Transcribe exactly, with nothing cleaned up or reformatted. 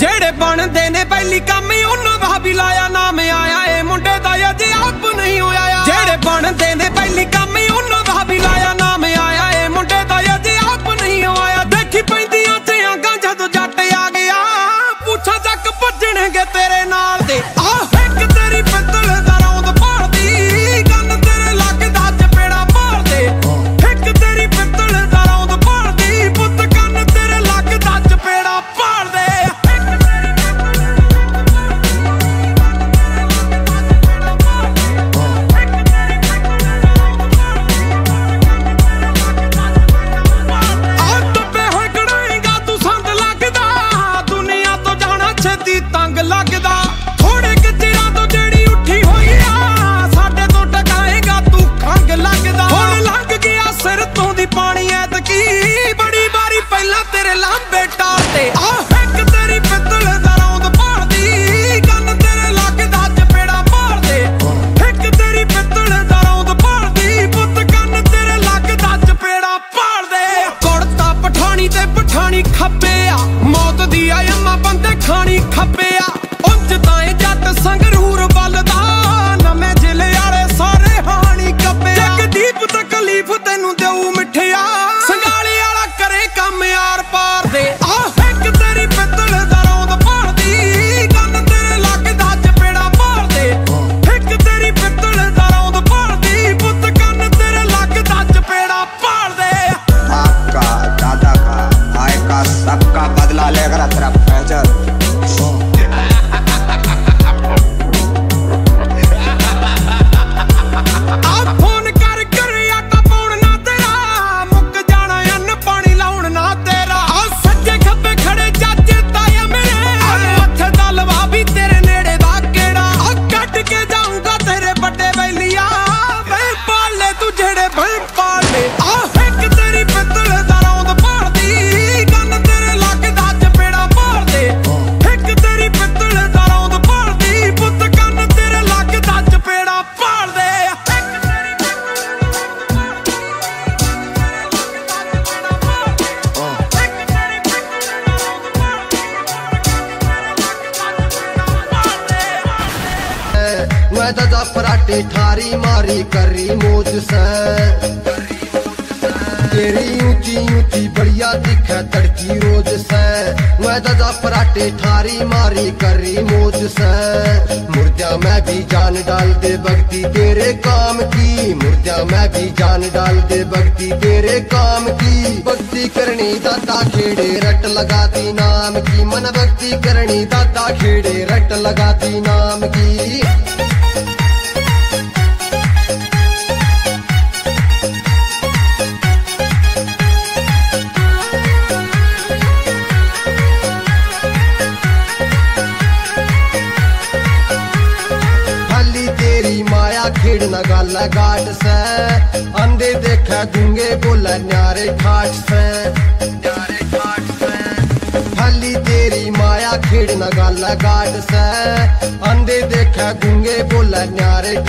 जेड़े बंदे ने वैली कम ओना दा वी लाया नाम आया ए मुंडे दा अजे आप नहीं होया। जेड़े बंदे ने वैली कम ओना दा वी लाया नाम आया ए मुंडे दा अजे आप नहीं होया। देखी पैंदी अखियां गांजा तो जट आ गया पूछा तक भजणगे तेरे नाल दे आ एक तेरी पितल दा रौंद पाड़दी गन तेरे लगदा चपेड़ा मारदे एक तेरी पितल दा रौंद पाड़दी पुत गन तेरे लगदा चपेड़ा पाड़दे। मैं दादा पराठी थारी मारी करी मोज से तेरी ऊंची ऊंची बढ़िया दिखे तड़की रोज से। मैं दादा पराठी थारी मारी करी मोज से मुर्दा मैं भी जान डाल दे भक्ति तेरे काम की मुर्दा मैं भी जान डाल दे भक्ति तेरे काम की। भक्ति करनी दादा खेड़े रट लगाती नाम की मन भक्ति करनी दादा खेड़े रट लगाती नाम की। खेड़ना गाला गाट से अंधे देखा दूंगे बोला न्यारे ठाट से न्यारे ठाट से खाली तेरी माया खेड़ना गाला गाट से अंधे देखा दूंगे बोला न्यारे।